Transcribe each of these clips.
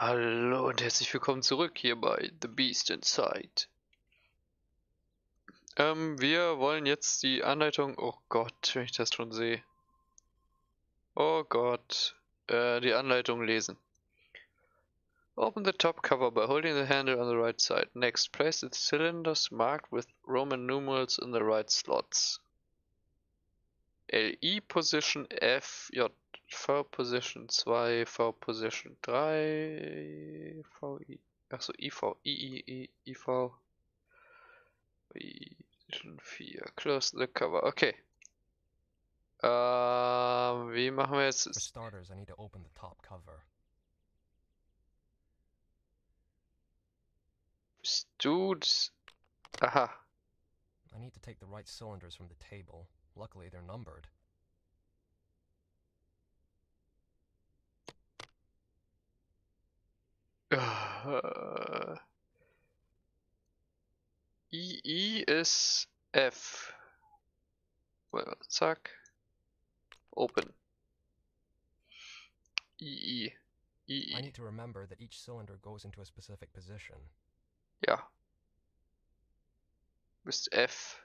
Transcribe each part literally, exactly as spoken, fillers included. Hallo und herzlich willkommen zurück hier bei The Beast Inside. Ähm, wir wollen jetzt die Anleitung... Oh Gott, wenn ich das schon sehe. Oh Gott. Äh, die Anleitung lesen. Open the top cover by holding the handle on the right side. Next, place the cylinders marked with Roman numerals in the right slots. L I Position F, J. V Position zwei, V Position drei, V, I, achso, IV, II, I, IV, I, Position vier, close the cover, okay. Ähm, wie machen wir jetzt? For starters, I need to open the top cover. Dudes, aha. I need to take the right cylinders from the table. Luckily, they're numbered. Uh, I I ist F. Well, zack. Open. I I. I I. I need to remember that each cylinder goes into a specific position. Ja. Ist F.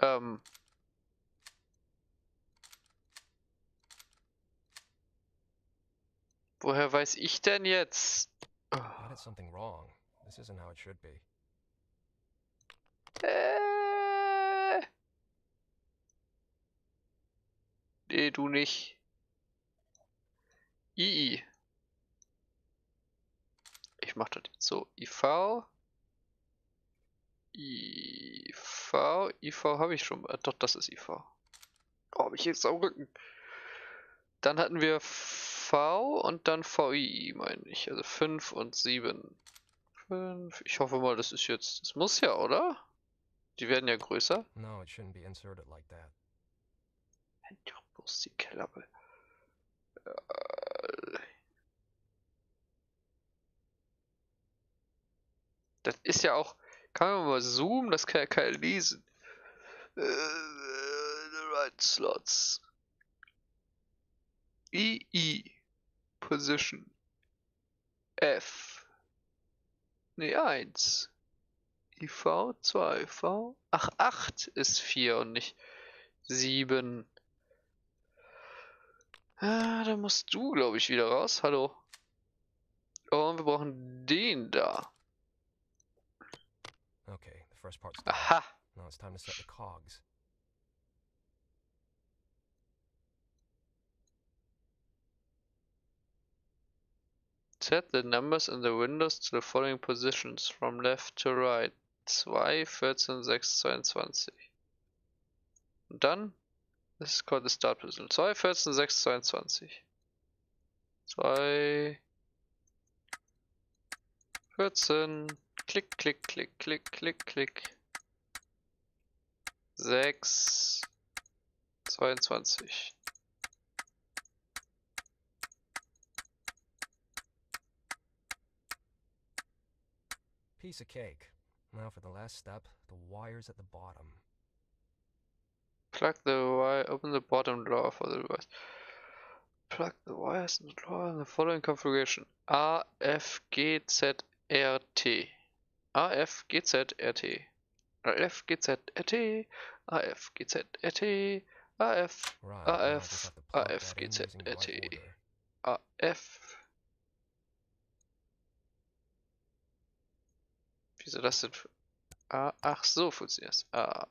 Ähm. Woher weiß ich denn jetzt? Oh. Äh. Nee, du nicht. I I. Ich mach das jetzt so. I V. I V. I V habe ich schon. Doch, das ist I V. Oh, hab ich jetzt am Rücken. Dann hatten wir V und dann V I I, meine ich. Also fünf und sieben. fünf. Ich hoffe mal, das ist jetzt... Das muss ja, oder? Die werden ja größer. No, it shouldn't be inserted like that. Doch bloß die Klappe. Das ist ja auch... Kann man mal zoomen? Das kann ja keiner lesen. The right slots. I I. Position F. Ne, eins. I V, zwei, V. Ach, acht ist vier und nicht sieben. Ah, da musst du, glaube ich, wieder raus. Hallo. Oh, und wir brauchen den da. Okay, the first part's done. Aha. Now it's time to set the cogs. Set the numbers in the windows to the following positions from left to right. zwei, vierzehn, sechs, zweiundzwanzig. Und dann, this is called the start position. zwei, vierzehn, sechs, zweiundzwanzig. zwei, vierzehn, klick, klick, klick, klick, klick, klick. sechs, zweiundzwanzig. Piece of cake. Now for the last step, the wires at the bottom. Plug the wire, open the bottom drawer for the wires. Plug the wires in the drawer in the following configuration. A, F, G, Z, R, T. A, F, G, Z, R, T. A, F, G, Z, R, T. A, F, G, Z, R, T. A, F, A, F, A, F, G, Z, R, T. A, F. Wieso das denn? A, ach so, funktioniert es. A,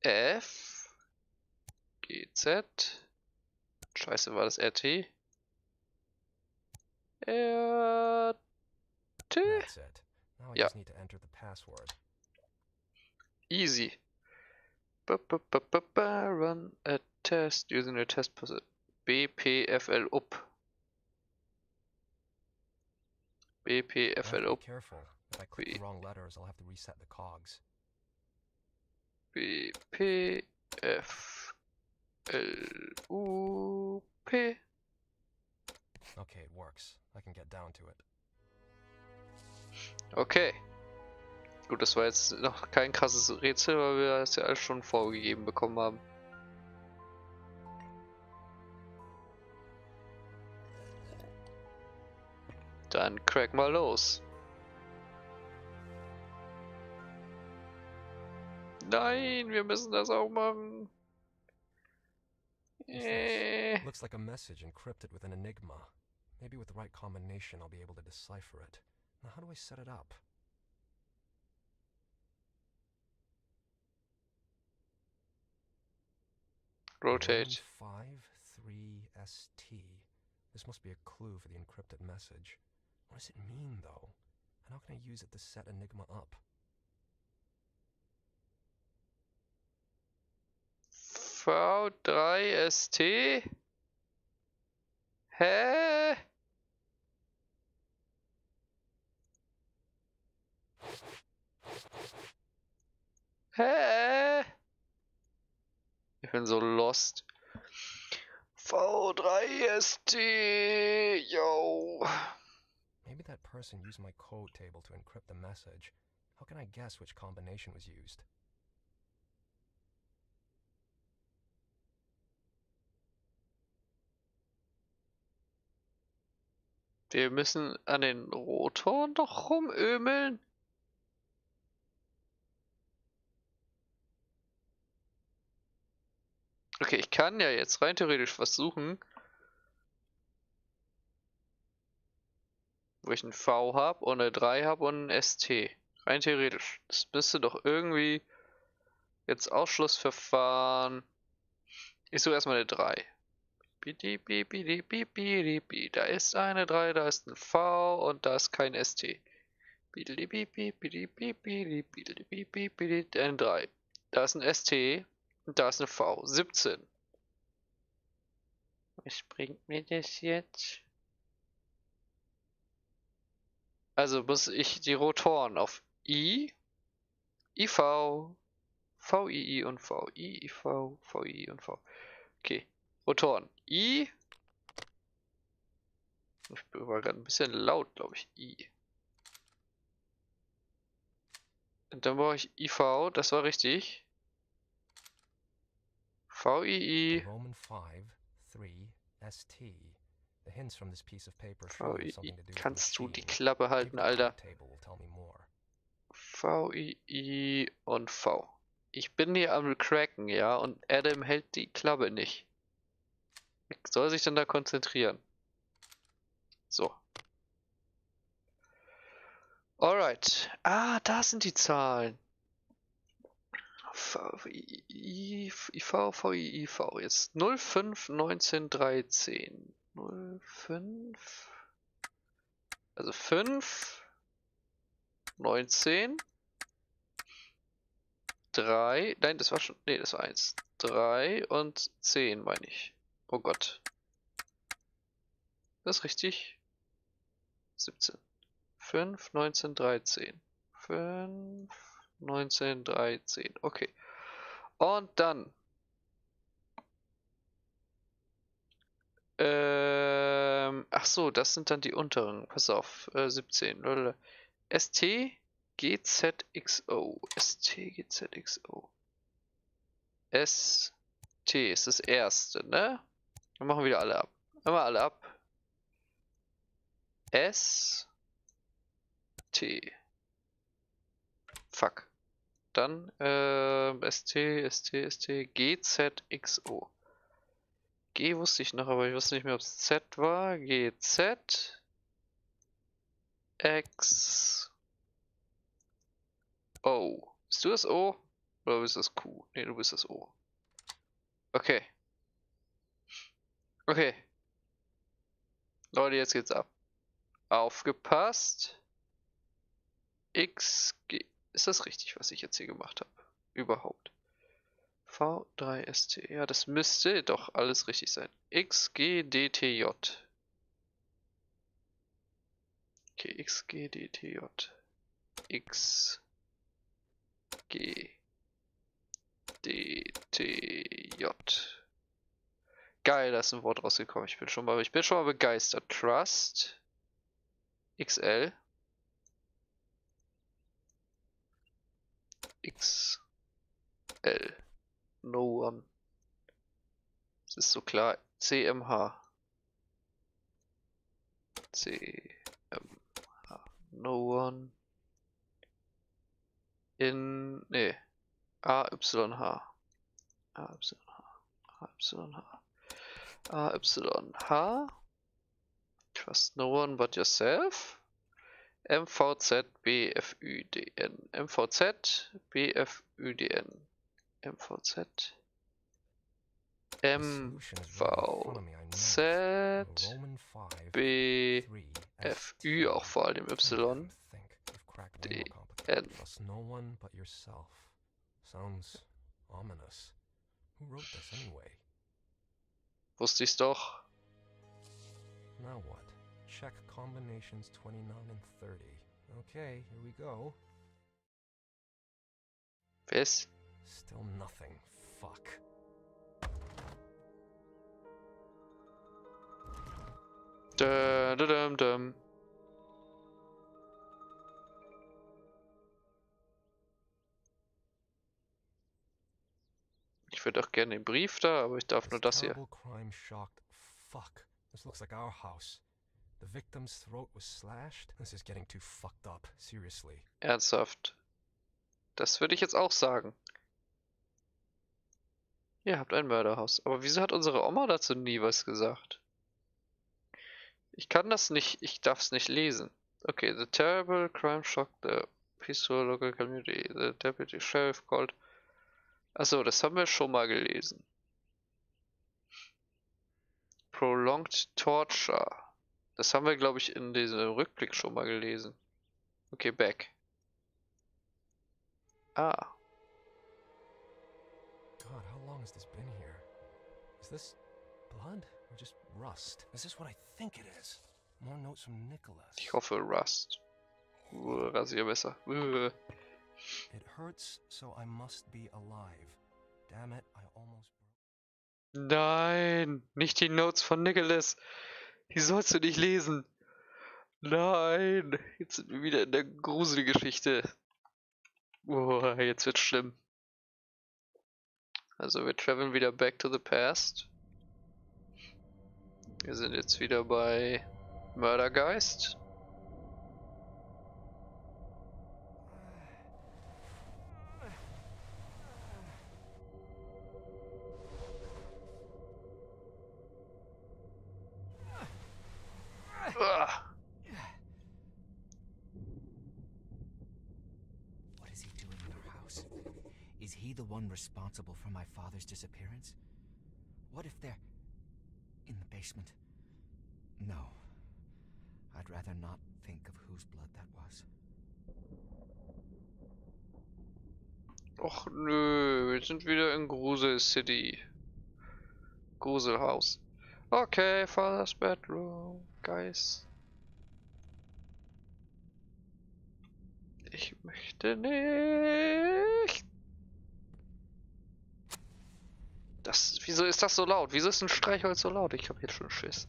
F, G, Z. Scheiße, war das R, T? R, T? Ja. Easy. B, b, b, b, b, run a test using a test puzzle. B, P, F, L, up. B, P, F, L, O. B, P, F, L, U, P. Okay, it works. I can get down to it. Okay. Gut, das war jetzt noch kein krasses Rätsel, weil wir das ja alles schon vorgegeben bekommen haben. Dann crack mal los. Nein, wir müssen das auch machen. Äh. Looks like a message encrypted with an enigma. Maybe with the right combination I'll be able to decipher it. Now how do I set it up? Rotate. five three S T. This must be a clue for the encrypted message. What does it mean, though? And how can I use it to set Enigma up? V drei S T? Hä? Hä? Ich bin so lost. V drei S T, yo. Maybe that person used my code table to encrypt the message. How can I guess which combination was used? Wir müssen an den Rotoren doch rumömeln. Okay, ich kann ja jetzt rein theoretisch was suchen, wo ich ein V habe und eine drei habe und ein S T. Rein theoretisch. Das müsste doch irgendwie jetzt Ausschlussverfahren. Ich suche erstmal eine drei. Bidi, bidi, bidi, bidi, bidi. Da ist eine drei, da ist ein V und da ist kein S T. Bidi, bidi, bidi, bidi, bidi, bidi, eine drei. Da ist ein S T. Und da ist eine V. siebzehn. Was bringt mir das jetzt? Also muss ich die Rotoren auf I, I V, V I I und V, I I V, V I I und V. Okay, Rotoren. I. Ich war gerade ein bisschen laut, glaube ich. I. Und dann brauche ich I V, das war richtig. V I I. Roman five three S T. The hints from this piece of paper show something to do. Kannst du die Klappe halten, Alter? V I I und V. Ich bin hier am Cracken, ja, und Adam hält die Klappe nicht. Ich soll sich dann da konzentrieren. So. Alright. Ah, da sind die Zahlen. V I I V, V I I V, jetzt null fünf neunzehn dreizehn. null fünf, also fünf, neunzehn, drei, nein, das war schon, nee, das war eins, drei und zehn, meine ich. Oh Gott. Das ist richtig. siebzehn. fünf, neunzehn, dreizehn. fünf, neunzehn, dreizehn. Okay. Und dann. Ähm, ach so, das sind dann die unteren. Pass auf. Äh, siebzehn. Lulule. S T G Z X O. S T G Z X O. S T ist das erste, ne? Dann machen wir wieder alle ab. Immer alle ab. S T. Fuck. Dann äh, S T, S T, S T, G Z X O. G wusste ich noch, aber ich wusste nicht mehr, ob es Z war. G Z X O. Bist du das O? Oder bist du das Q? Ne, du bist das O. Okay. Okay. Leute, jetzt geht's ab. Aufgepasst. X, G. Ist das richtig, was ich jetzt hier gemacht habe? Überhaupt. V drei S T. Ja, das müsste doch alles richtig sein. X G D T J. Okay, X G D T J. X G D T J. Geil, da ist ein Wort rausgekommen. Ich bin schon mal, ich bin schon mal begeistert. Trust. X L. X L. No one. Das ist so klar. C M H. C M no one in, nee, A Y H. A Y H. A Y H. A Y H. Trust no one but yourself. M V Z B F Ü D N. M V Z B F Ü D N. M V Z. M V Z B F Ü, auch vor allem Y. D N. Wusste ich's doch. Now what? Check combinations twenty-nine and thirty. Okay, here we go. Wer ist? Still nothing. Fuck. Da, da, dum, dum. Ich würde auch gerne den Brief da, aber ich darf nur das hier. Fuck. This looks like our house. The victim's throat was slashed. This is getting too fucked up, seriously. Ernsthaft. Das würde ich jetzt auch sagen. Ihr habt ein Mörderhaus. Aber wieso hat unsere Oma dazu nie was gesagt? Ich kann das nicht, ich darf es nicht lesen. Okay, the terrible crime shocked the peaceful local community. The deputy sheriff called. Achso, das haben wir schon mal gelesen. Prolonged torture. Das haben wir, glaube ich, in diesem Rückblick schon mal gelesen. Okay, back. Ah. God, how long has this been here? Is this blood or just rust? Is this what I think it is? More notes from Nicholas. Ich hoffe Rust. Uh, Rasiermesser. Uh. It hurts, so I must be alive. Damn it, I almost. Nein, nicht die Notes von Nicholas. Die sollst du nicht lesen. Nein, jetzt sind wir wieder in der Gruselgeschichte. Oh, jetzt wird's schlimm. Also wir traveln wieder back to the past. Wir sind jetzt wieder bei Mördergeist. Responsible for my father's disappearance? What if they're in the basement? No. I'd rather not think of whose blood that was. Och nö, wir sind wieder in Grusel City. Gruselhaus. Okay, Father's bedroom, guys. Ich möchte nicht. Das, wieso ist das so laut? Wieso ist ein Streichholz so laut? Ich hab jetzt schon Schiss.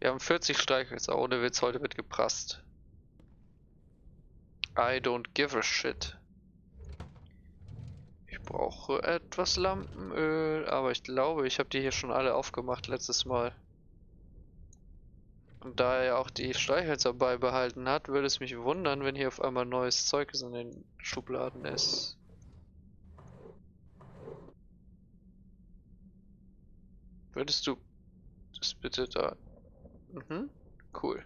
Wir haben vierzig Streichhölzer. Ohne Witz, heute wird geprasst. I don't give a shit. Ich brauche etwas Lampenöl. Aber ich glaube, ich habe die hier schon alle aufgemacht letztes Mal. Und da er auch die Streichhölzer beibehalten hat, würde es mich wundern, wenn hier auf einmal neues Zeug in den Schubladen ist. Würdest du das bitte da... Mhm, cool.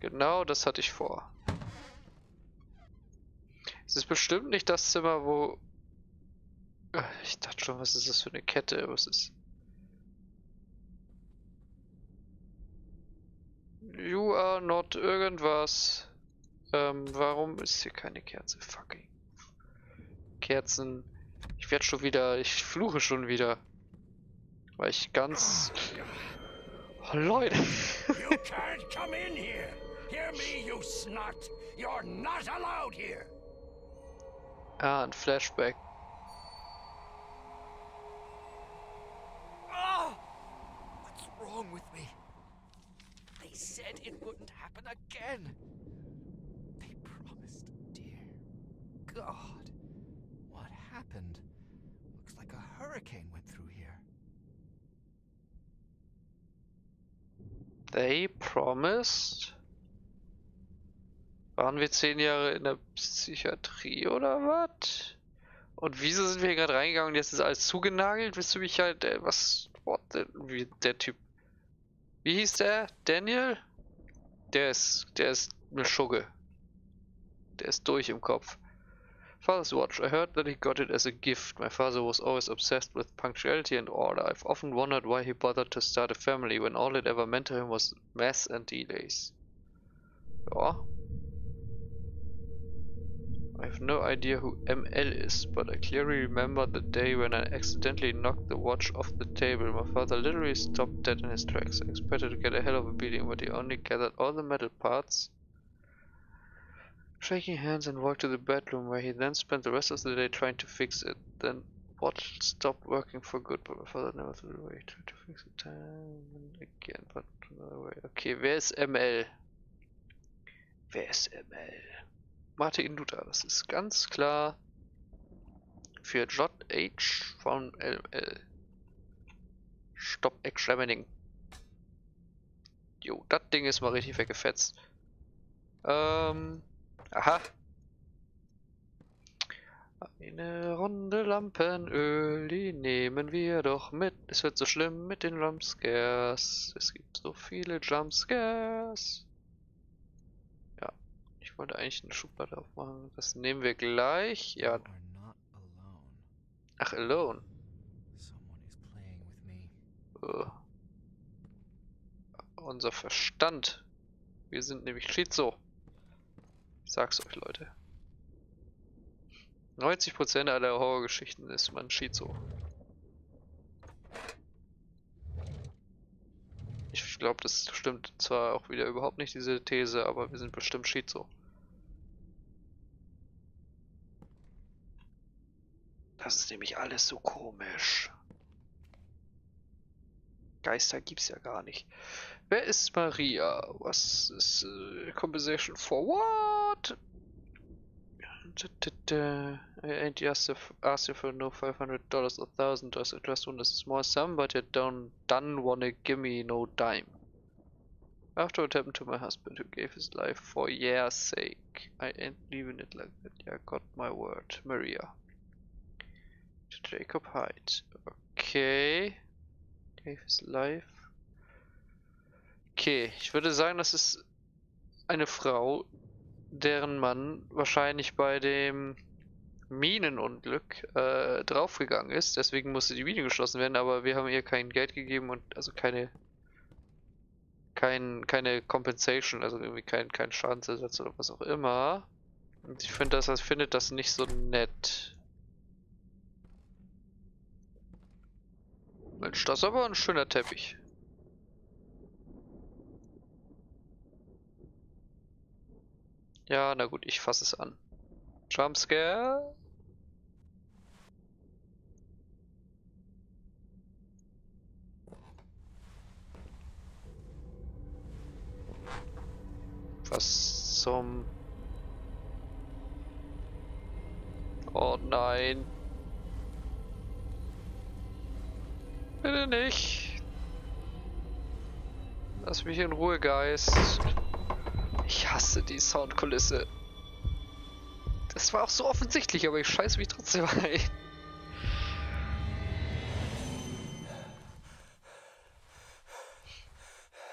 Genau das hatte ich vor. Es ist bestimmt nicht das Zimmer, wo... Ich dachte schon, was ist das für eine Kette? Was ist... You are not irgendwas. Ähm, warum ist hier keine Kerze? Fucking... Kerzen... Ich werde schon wieder... Ich fluche schon wieder. Weil ich ganz... Oh, Leute! You can't come in here! Hear me, you snot! You're not allowed here! Ah, ein Flashback. Oh, what's wrong with me? They said it wouldn't happen again. They promised, dear God. What happened? Looks like a hurricane went through here. They promised. Waren wir zehn Jahre in der Psychiatrie oder was? Und wieso sind wir hier gerade reingegangen und jetzt ist alles zugenagelt? Willst du mich halt, äh, was, what, the, wie, der Typ. Wie hieß der? Daniel? Der ist, der ist eine Schugge. Der ist durch im Kopf. Father's watch. I heard that he got it as a gift. My father was always obsessed with punctuality and order. I've often wondered why he bothered to start a family when all it ever meant to him was mess and delays. Ja. I have no idea who M L is, but I clearly remember the day when I accidentally knocked the watch off the table. My father literally stopped dead in his tracks. I expected to get a hell of a beating, but he only gathered all the metal parts, shaking hands, and walked to the bedroom, where he then spent the rest of the day trying to fix it. Then watch stopped working for good, but my father never thought a way to fix it time and again, but another way. Okay, wer ist M L? Wer ist M L? Martin Luther, das ist ganz klar für J. H. von L L. Stop Examining. Jo, das Ding ist mal richtig weggefetzt. Ähm, aha. Eine Runde Lampenöl, die nehmen wir doch mit. Es wird so schlimm mit den Jumpscares. Es gibt so viele Jumpscares. Ich wollte eigentlich eine Schublade aufmachen. Das nehmen wir gleich. Ja. Ach, alone. Oh. Unser Verstand. Wir sind nämlich Schizo. Ich sag's euch, Leute. neunzig Prozent aller Horrorgeschichten ist man Schizo. Ich glaube, das stimmt zwar auch wieder überhaupt nicht, diese These, aber wir sind bestimmt Schizo. Das ist nämlich alles so komisch. Geister gibt's ja gar nicht. Wer ist Maria? Was ist äh, Compensation for what? I ain't just asked you for no five hundred dollars or one thousand dollars. I just want a small sum, but you don't done wanna give me no dime. After what happened to my husband, who gave his life for your sake, I ain't leaving it like that. Yeah, I got my word, Maria. To Jacob Hyde. Okay. Gave his life. Okay, ich würde sagen, das ist eine Frau, deren Mann wahrscheinlich bei dem Minenunglück äh, draufgegangen ist. Deswegen musste die Mine geschlossen werden, aber wir haben ihr kein Geld gegeben und also keine kein, keine Compensation, also irgendwie kein, kein Schadensersatz oder was auch immer. Und ich finde, dass das findet das nicht so nett. Mensch, das ist aber ein schöner Teppich. Ja, na gut, ich fasse es an. Jumpscare. Was zum... Oh nein. Bitte nicht. Lass mich in Ruhe, Geist. Ich hasse die Soundkulisse. Das war auch so offensichtlich, aber ich scheiße mich trotzdem ein.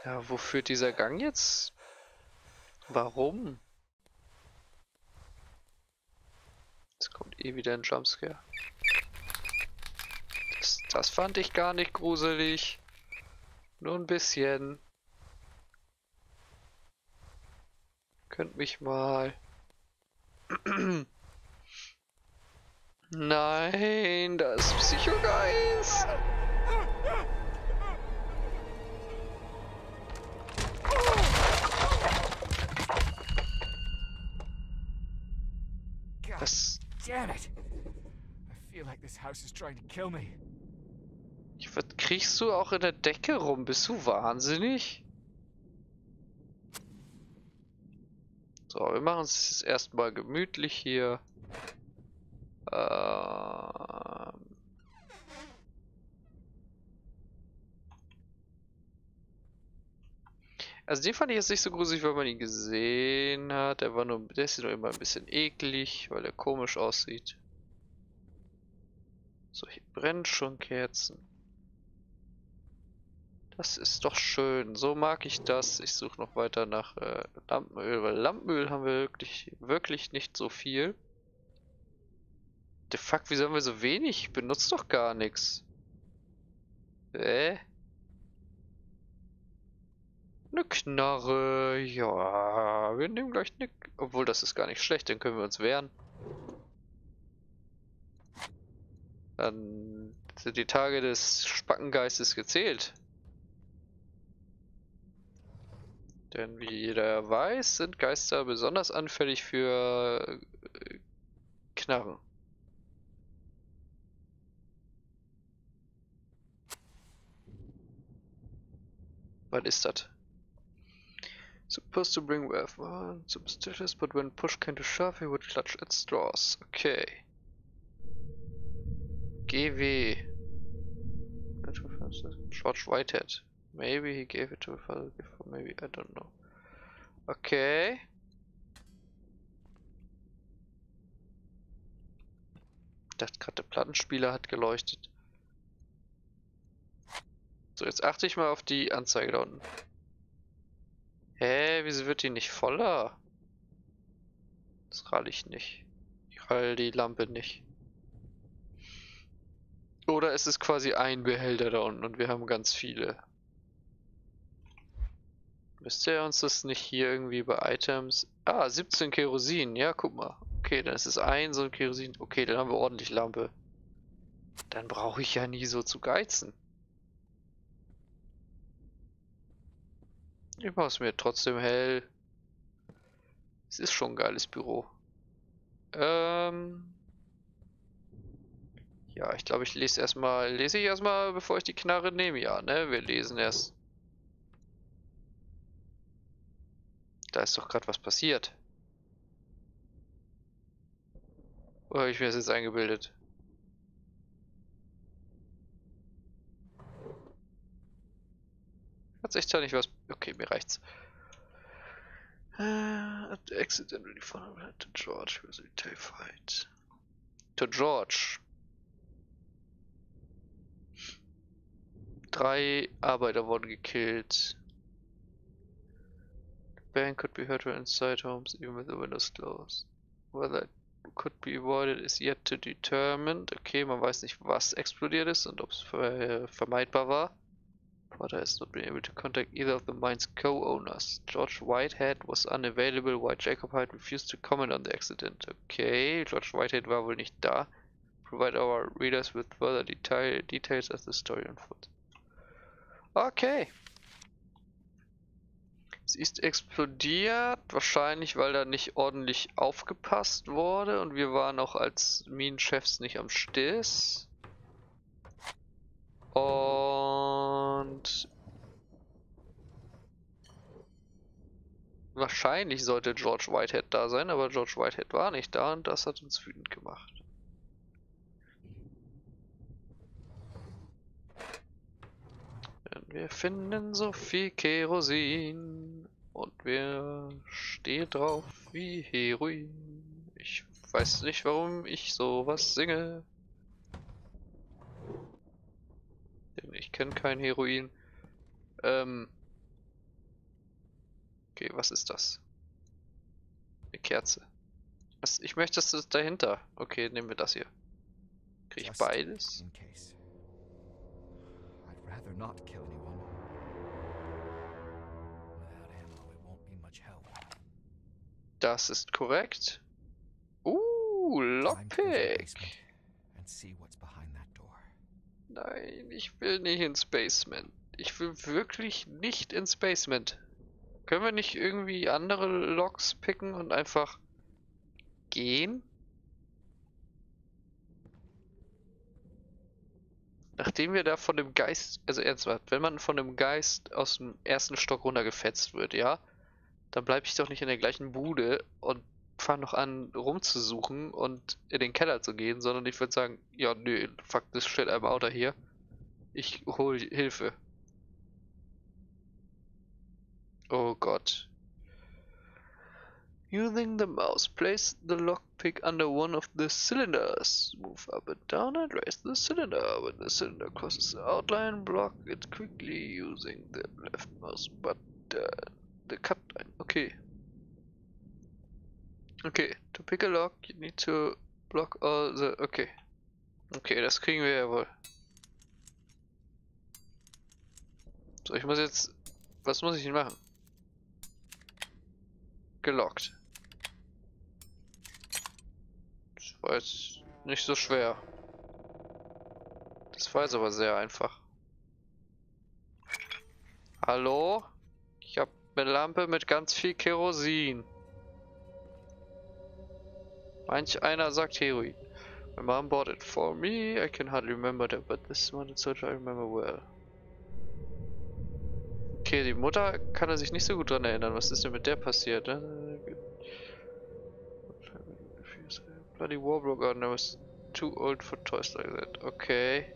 Ja, wo führt dieser Gang jetzt? Warum? Jetzt kommt eh wieder ein Jumpscare. Das, das fand ich gar nicht gruselig. Nur ein bisschen. Könnt mich mal. Nein, da ist Psychogeist. Das. Ich, was kriegst du auch in der Decke rum? Bist du wahnsinnig? So, wir machen es jetzt erstmal gemütlich hier. Ähm Also den fand ich jetzt nicht so gruselig, weil man ihn gesehen hat. Der war nur, der ist nur immer ein bisschen eklig, weil er komisch aussieht. So, hier brennen schon Kerzen. Das ist doch schön. So mag ich das. Ich suche noch weiter nach äh, Lampenöl, weil Lampenöl haben wir wirklich, wirklich nicht so viel. The fuck, wieso haben wir so wenig? Ich benutze doch gar nichts. Äh? Eine Knarre. Ja, wir nehmen gleich eine... Obwohl, das ist gar nicht schlecht, dann können wir uns wehren. Dann sind die Tage des Spackengeistes gezählt. Denn wie jeder weiß, sind Geister besonders anfällig für äh, Knarren. Was ist das? Supposed to bring wealth on superstitious, but when push came to shove, he would clutch at straws. Okay. G W. George Whitehead. Maybe he gave it to a father before, maybe, I don't know. Okay. Ich dachte gerade, der Plattenspieler hat geleuchtet. So, jetzt achte ich mal auf die Anzeige da unten. Hä, wieso wird die nicht voller? Das ralle ich nicht. Ich ralle die Lampe nicht. Oder es ist quasi ein Behälter da unten und wir haben ganz viele. Müsste er uns das nicht hier irgendwie bei Items... Ah, siebzehn Kerosin. Ja, guck mal. Okay, dann ist es ein so ein Kerosin. Okay, dann haben wir ordentlich Lampe. Dann brauche ich ja nie so zu geizen. Ich mache es mir trotzdem hell. Es ist schon ein geiles Büro. Ähm. Ja, ich glaube, ich lese erstmal. Lese ich erstmal, bevor ich die Knarre nehme. Ja, ne? Wir lesen erst. Da ist doch gerade was passiert. Oder habe ich mir das jetzt eingebildet? Hat sich da nicht was... Okay, mir reicht's. Uh, accidentally found out to George, was terrified. To George. Drei Arbeiter wurden gekillt. The bang could be heard inside homes, even with the windows closed. Whether it could be avoided is yet to be determined. Okay, man weiß nicht, was explodiert ist und ob es äh, vermeidbar war. Potter has not been able to contact either of the mine's co-owners. George Whitehead was unavailable while Jacob Hyde refused to comment on the accident. Okay, George Whitehead war wohl nicht da. Provide our readers with further detail details as the story unfolds. Okay. Es ist explodiert, wahrscheinlich weil da nicht ordentlich aufgepasst wurde und wir waren auch als Minenchefs nicht am Stiss. Und wahrscheinlich sollte George Whitehead da sein, aber George Whitehead war nicht da und das hat uns wütend gemacht. Denn wir finden so viel Kerosin und wir stehen drauf wie Heroin. Ich weiß nicht, warum ich sowas singe. Ich kenne kein Heroin. Ähm. Okay, was ist das? Eine Kerze. Was, ich möchte, dass das dahinter. Okay, nehmen wir das hier. Kriege ich beides? Das ist korrekt. Uh, Lockpick. Nein, ich will nicht ins Basement. Ich will wirklich nicht ins Basement. Können wir nicht irgendwie andere Loks picken und einfach gehen? Nachdem wir da von dem Geist, also ernsthaft, wenn man von dem Geist aus dem ersten Stock runtergefetzt wird, ja, dann bleibe ich doch nicht in der gleichen Bude und fange noch an rumzusuchen und in den Keller zu gehen, sondern ich würde sagen, ja nö, fuck this shit, I'm out of here. Ich hole Hilfe. Oh Gott. Using the mouse, place the lockpick under one of the cylinders. Move up and down and raise the cylinder. When the cylinder crosses the outline, block it quickly using the left mouse button. The cut line. Okay. Okay, to pick a lock, you need to block all the... Okay. Okay, das kriegen wir ja wohl. So, ich muss jetzt... Was muss ich denn machen? Gelockt. Das war jetzt nicht so schwer. Das war jetzt aber sehr einfach. Hallo? Ich habe eine Lampe mit ganz viel Kerosin. Manch einer sagt Heroin. My mom bought it for me. I can hardly remember that, but this one is what I remember well. Okay, die Mutter kann er sich nicht so gut dran erinnern. Was ist denn mit der passiert? Ne? Bloody Warlock, I was too old for toys like that. Okay.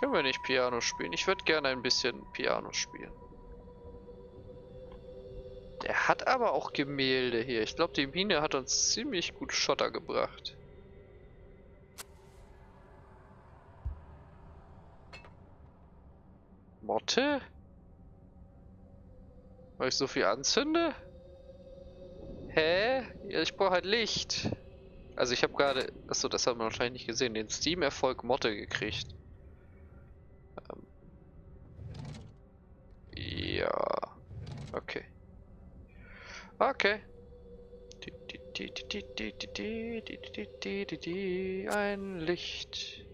Können wir nicht Piano spielen? Ich würde gerne ein bisschen Piano spielen. Der hat aber auch Gemälde hier. Ich glaube, die Mine hat uns ziemlich gut Schotter gebracht. Motte? Weil ich so viel anzünde? Hä? Ja, ich brauche halt Licht. Also ich habe gerade... Achso, das haben wir wahrscheinlich nicht gesehen. Den Steam-Erfolg Motte gekriegt. Ähm. Ja. Okay. Okay. Ein Licht.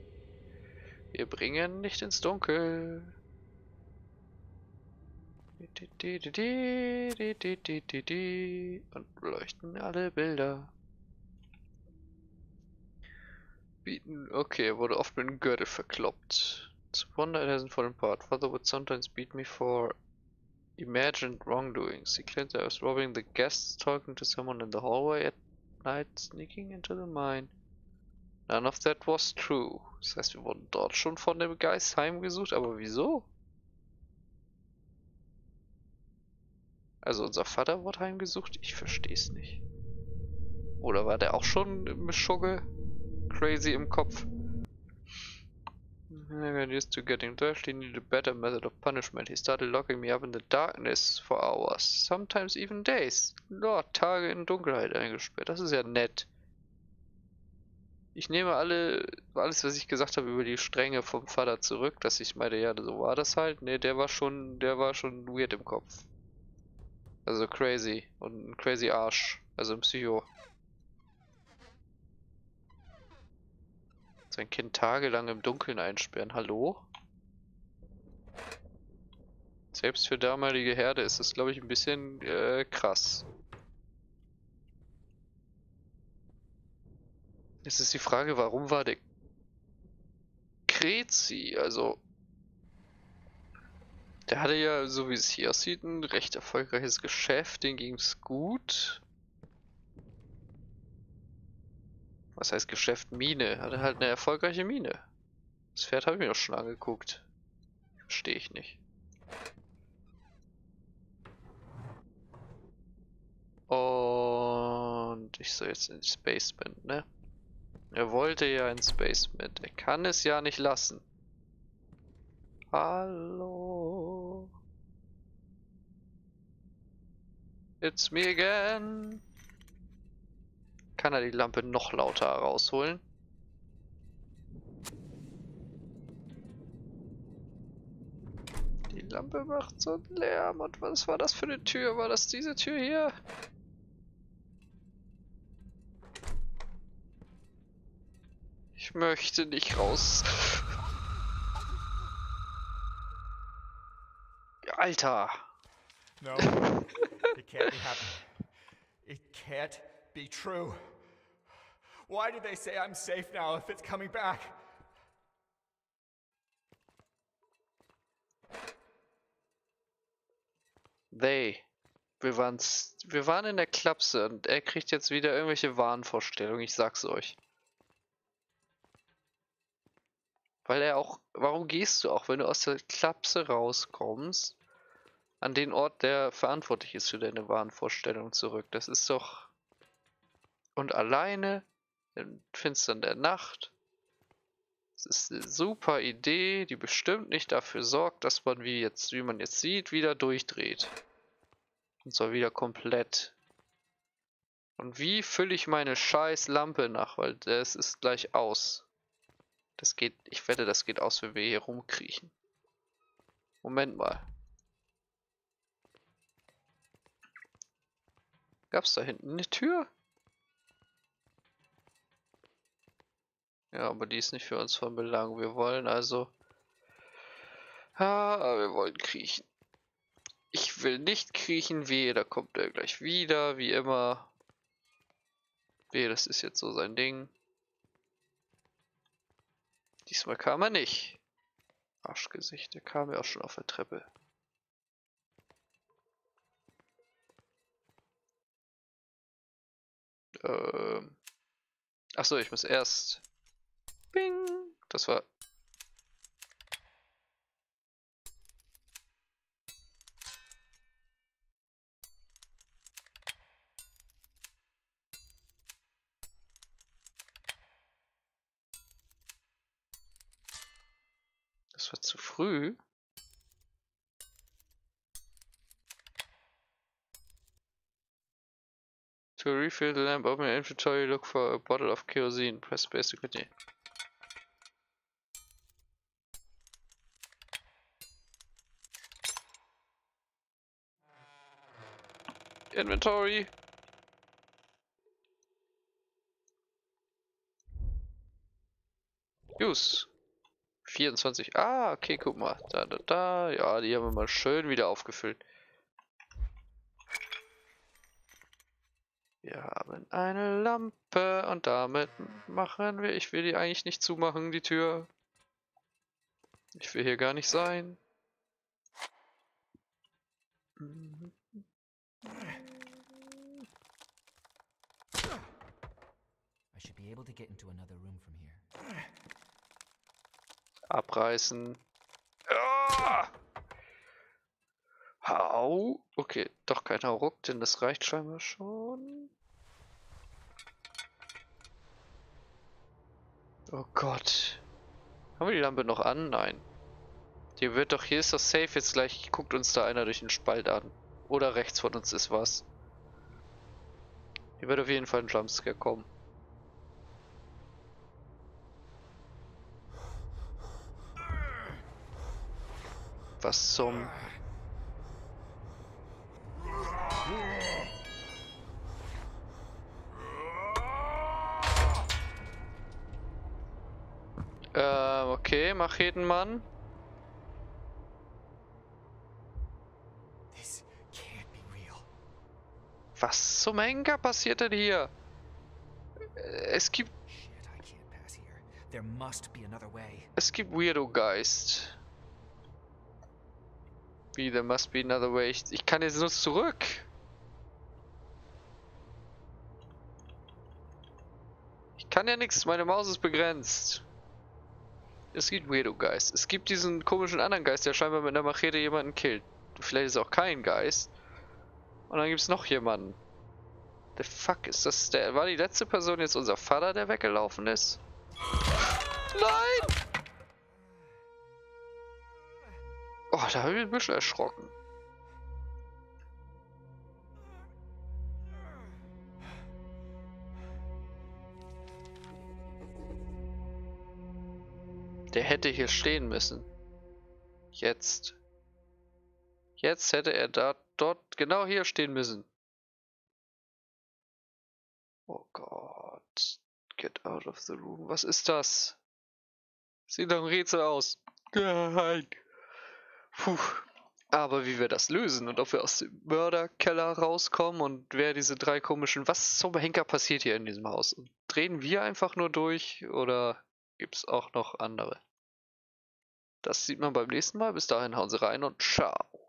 Wir bringen Licht ins Dunkel. Und leuchten alle Bilder. Bieten. Okay, wurde oft mit einem Gürtel verkloppt. It's a wonder it hasn't fallen apart. Father would sometimes beat me for imagined wrongdoings. He claimed that I was robbing the guests, talking to someone in the hallway at night, sneaking into the mine. None of that was true. Das heißt, wir wurden dort schon von dem Geist heimgesucht, aber wieso? Also unser Vater wurde heimgesucht? Ich versteh's nicht. Oder war der auch schon im Schugge? Crazy im Kopf. I got used to getting dirty, needed a better method of punishment. He started locking me up in the darkness for hours, sometimes even days. Lord, Tage in Dunkelheit eingesperrt. Das ist ja nett. Ich nehme alle, alles, was ich gesagt habe über die Strenge vom Vater zurück, dass ich meine, ja, so war das halt. Ne, der war schon, der war schon weird im Kopf. Also crazy und ein crazy Arsch, also ein Psycho. Sein Kind tagelang im Dunkeln einsperren. Hallo? Selbst für damalige Herde ist das, glaube ich, ein bisschen äh, krass. Es ist die Frage, warum war der Krezi, also... Der hatte ja, so wie es hier aussieht, ein recht erfolgreiches Geschäft, dem ging es gut. Was heißt Geschäft? Mine. Hatte halt eine erfolgreiche Mine. Das Pferd habe ich mir doch schon angeguckt. Verstehe ich nicht. Und ich soll jetzt ins Basement, ne? Er wollte ja ins Basement. Er kann es ja nicht lassen. Hallo. It's me again. Kann er die Lampe noch lauter rausholen? Die Lampe macht so einen Lärm. Und was war das für eine Tür? War das diese Tür hier? Ich möchte nicht raus. Alter! No, it can't be happening. It can't be true. Why do they say I'm safe now if it's coming back? They. Wir, waren's, wir waren in der Klapse und er kriegt jetzt wieder irgendwelche Wahnvorstellungen, ich sag's euch. Weil er auch, warum gehst du auch, wenn du aus der Klapse rauskommst, an den Ort, der verantwortlich ist für deine Wahnvorstellungen zurück? Das ist doch... Und alleine, im Finstern der Nacht. Das ist eine super Idee, die bestimmt nicht dafür sorgt, dass man, wie jetzt, wie man jetzt sieht, wieder durchdreht. Und zwar wieder komplett. Und wie fülle ich meine scheiß Lampe nach? Weil das ist gleich aus. Das geht, ich wette, das geht aus, wenn wir hier rumkriechen. Moment mal. Gab's da hinten eine Tür? Ja, aber die ist nicht für uns von Belang. Wir wollen also... Ah, wir wollen kriechen. Ich will nicht kriechen. Wehe, da kommt er gleich wieder, wie immer. Wehe, das ist jetzt so sein Ding. Diesmal kam er nicht. Arschgesicht, der kam ja auch schon auf der Treppe. Ähm. Achso, ich muss erst... Bing! Das war... Das war zu früh. To refill the lamp, open your inventory, look for a bottle of kerosene. Press space to continue. Inventory. Use. vierundzwanzig. Ah, okay, guck mal. Da, da, da. Ja, die haben wir mal schön wieder aufgefüllt. Wir haben eine Lampe und damit machen wir... Ich will die eigentlich nicht zumachen, die Tür. Ich will hier gar nicht sein. Mhm. Abreißen. Ah! Hau. Okay, doch kein Hauruck, denn das reicht scheinbar schon. Oh Gott. Haben wir die Lampe noch an? Nein. Hier wird doch, hier ist das Safe jetzt gleich. Guckt uns da einer durch den Spalt an. Oder rechts von uns ist was. Hier wird auf jeden Fall ein Jumpscare kommen. Was zum... Ähm, okay, Machetenmann. Was zum Henker passiert denn hier? Es gibt... Es gibt Weirdo-Geist. Wie, there must be another way. Ich, ich kann jetzt nur zurück. Ich kann ja nichts, meine Maus ist begrenzt. Es gibt Weirdo-Geist. Es gibt diesen komischen anderen Geist, der scheinbar mit einer Machete jemanden killt. Vielleicht ist es auch kein Geist. Und dann gibt es noch jemanden. The fuck, ist das der... War die letzte Person jetzt unser Vater, der weggelaufen ist? Nein! Oh, da habe ich ein bisschen erschrocken. Der hätte hier stehen müssen. Jetzt. Jetzt hätte er da dort genau hier stehen müssen. Oh Gott. Get out of the room. Was ist das? Sieht doch ein Rätsel aus. Nein. Puh, aber wie wir das lösen und ob wir aus dem Mörderkeller rauskommen und wer diese drei komischen... Was zum Henker passiert hier in diesem Haus? Und drehen wir einfach nur durch oder gibt es auch noch andere? Das sieht man beim nächsten Mal. Bis dahin hauen sie rein und ciao.